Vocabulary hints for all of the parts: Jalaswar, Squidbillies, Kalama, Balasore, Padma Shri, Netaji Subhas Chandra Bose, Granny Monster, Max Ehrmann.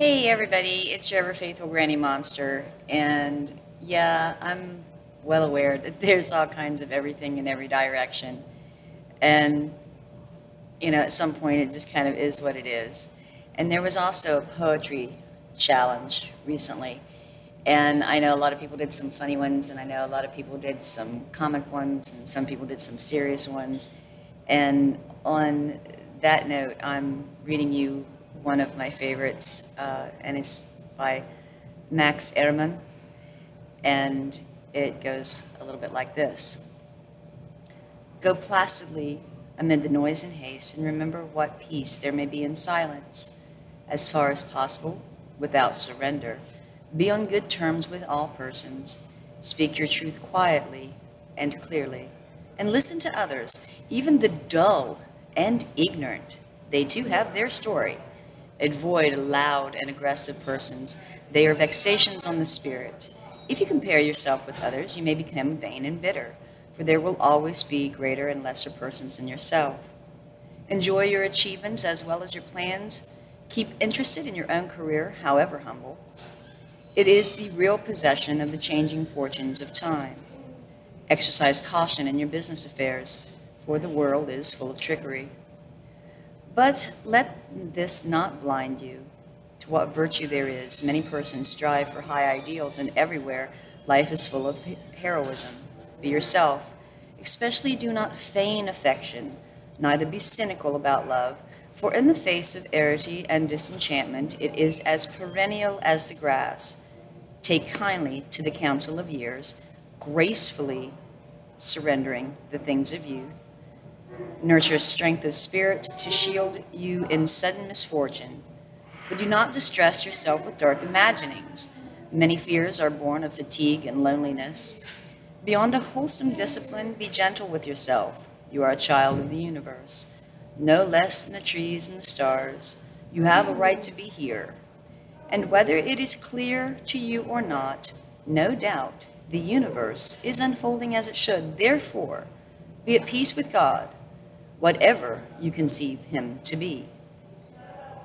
Hey everybody, it's your ever faithful Granny Monster, and yeah, I'm well aware that there's all kinds of everything in every direction, and you know, at some point it just kind of is what it is. And there was also a poetry challenge recently, and I know a lot of people did some funny ones, and I know a lot of people did some comic ones, and some people did some serious ones. And on that note, I'm reading you one of my favorites, and it's by Max Ehrmann, and it goes a little bit like this. Go placidly amid the noise and haste, and remember what peace there may be in silence. As far as possible, without surrender, be on good terms with all persons. Speak your truth quietly and clearly, and listen to others, even the dull and ignorant. They too have their story. Avoid loud and aggressive persons. They are vexations on the spirit. If you compare yourself with others, you may become vain and bitter, for there will always be greater and lesser persons than yourself. Enjoy your achievements as well as your plans. Keep interested in your own career, however humble. It is the real possession of the changing fortunes of time. Exercise caution in your business affairs, for the world is full of trickery. But let this not blind you to what virtue there is. Many persons strive for high ideals, and everywhere life is full of heroism. Be yourself. Especially do not feign affection, neither be cynical about love, for in the face of arity and disenchantment, it is as perennial as the grass. Take kindly to the counsel of years, gracefully surrendering the things of youth. Nurture strength of spirit to shield you in sudden misfortune, but do not distress yourself with dark imaginings. Many fears are born of fatigue and loneliness. Beyond a wholesome discipline, be gentle with yourself. You are a child of the universe, no less than the trees and the stars. You have a right to be here. And whether it is clear to you or not, no doubt the universe is unfolding as it should. Therefore, be at peace with God, whatever you conceive him to be.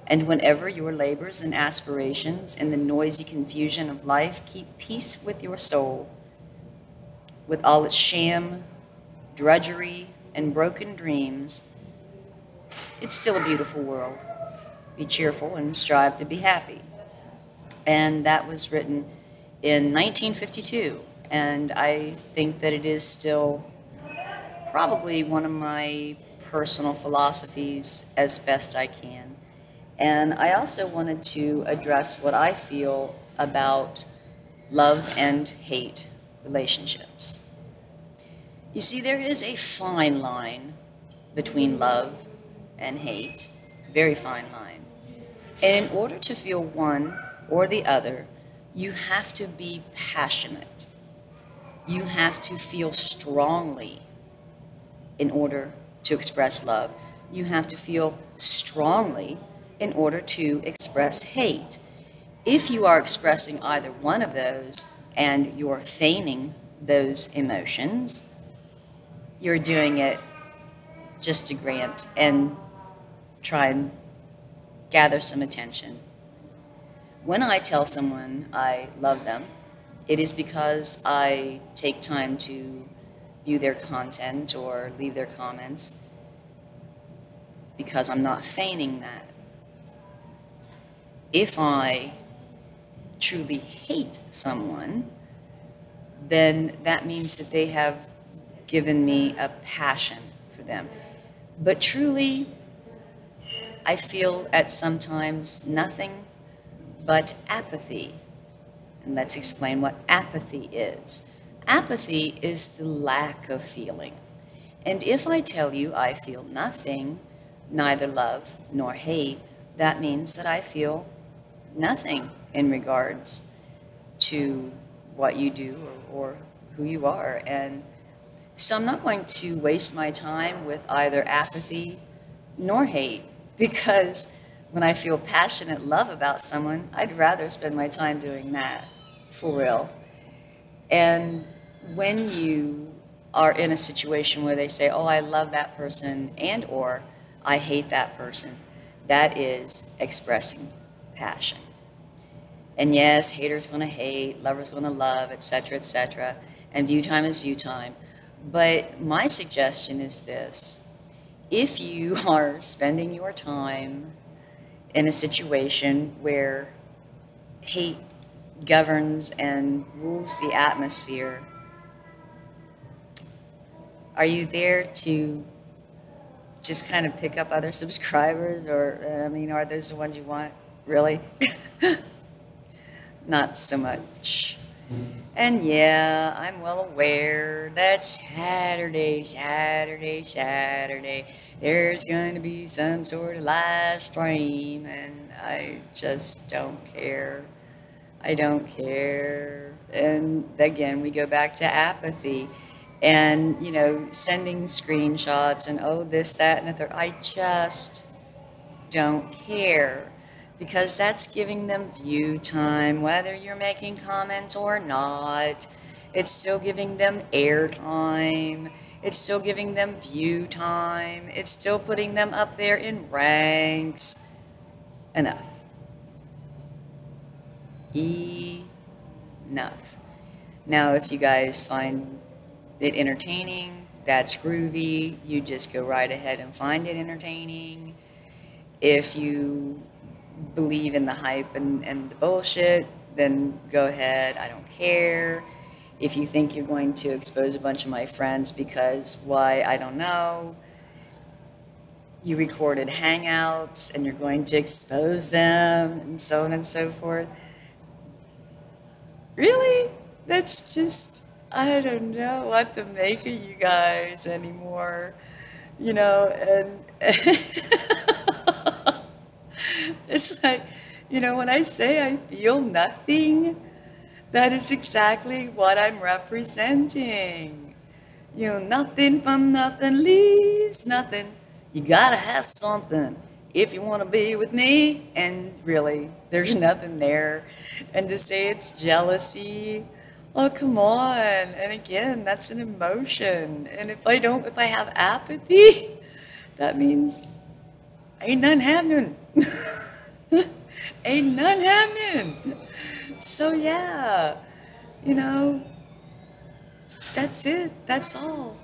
And whenever your labors and aspirations in the noisy confusion of life, keep peace with your soul, with all its sham, drudgery, and broken dreams. It's still a beautiful world. Be cheerful and strive to be happy. And that was written in 1952, and I think that it is still probably one of my personal philosophies as best I can. And I also wanted to address what I feel about love and hate relationships. You see, there is a fine line between love and hate, very fine line. And in order to feel one or the other, you have to be passionate. You have to feel strongly. In order to express love, you have to feel strongly in order to express hate. If you are expressing either one of those and you're feigning those emotions, you're doing it just to grant and try and gather some attention. When I tell someone I love them, it is because I take time to view their content or leave their comments, because I'm not feigning that. If I truly hate someone, then that means that they have given me a passion for them. But truly, I feel at sometimes nothing but apathy. And let's explain what apathy is. Apathy is the lack of feeling. And if I tell you I feel nothing, neither love nor hate, that means that I feel nothing in regards to what you do or who you are. And so I'm not going to waste my time with either apathy nor hate, because when I feel passionate love about someone, I'd rather spend my time doing that, for real. And when you are in a situation where they say, oh, I love that person, and or I hate that person, that is expressing passion. And yes, haters gonna hate, lovers gonna love, et cetera, and view time is view time. But my suggestion is this: if you are spending your time in a situation where hate governs and rules the atmosphere, are you there to just kind of pick up other subscribers? Or, I mean, are those the ones you want, really? Not so much. And yeah, I'm well aware that Saturday, there's going to be some sort of live stream, and I just don't care. I don't care. And again, we go back to apathy and, you know, sending screenshots and oh, this, that, and the third. I just don't care. Because that's giving them view time, whether you're making comments or not. It's still giving them air time. It's still giving them view time. It's still putting them up there in ranks. Enough. Enough. Now, if you guys find it entertaining, that's groovy. You just go right ahead and find it entertaining. If you believe in the hype and the bullshit, then go ahead. I don't care. If you think you're going to expose a bunch of my friends because why, I don't know, you recorded hangouts and you're going to expose them and so on and so forth. Really? That's just, I don't know what to make of you guys anymore. You know, and it's like, you know, when I say I feel nothing, that is exactly what I'm representing. You know, nothing from nothing leaves nothing. You gotta have something if you want to be with me. And really, there's nothing there. And to say it's jealousy, oh, come on. And again, that's an emotion. And if I have apathy, that means ain't none happening. Ain't none happening. So yeah, you know, that's it. That's all.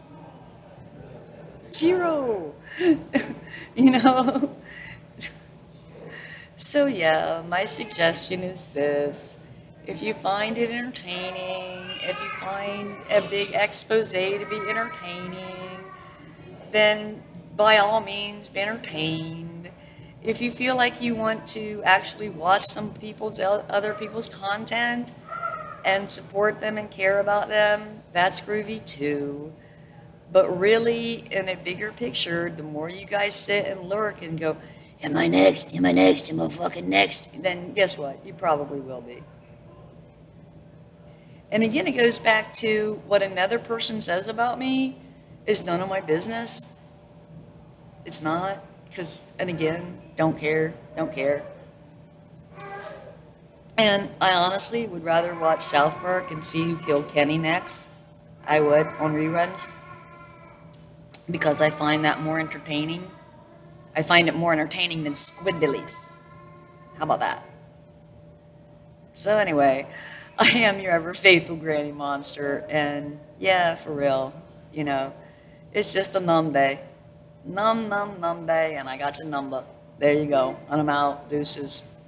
Zero. You know. So yeah, my suggestion is this: if you find it entertaining, if you find a big expose to be entertaining, then by all means be entertained. If you feel like you want to actually watch some people's, other people's content and support them and care about them, that's groovy too. But really, in a bigger picture, the more you guys sit and lurk and go, am I next? Am I next? Am I fucking next? Then guess what? You probably will be. And again, it goes back to what another person says about me is none of my business. It's not. Because, and again, don't care, don't care. And I honestly would rather watch South Park and see who killed Kenny next. I would, on reruns. Because I find that more entertaining. I find it more entertaining than Squidbillies. How about that? So anyway, I am your ever faithful Granny Monster. And yeah, for real, you know, it's just a numb day. Num, num, num day, and I got your number. There you go. And I'm out. Deuces.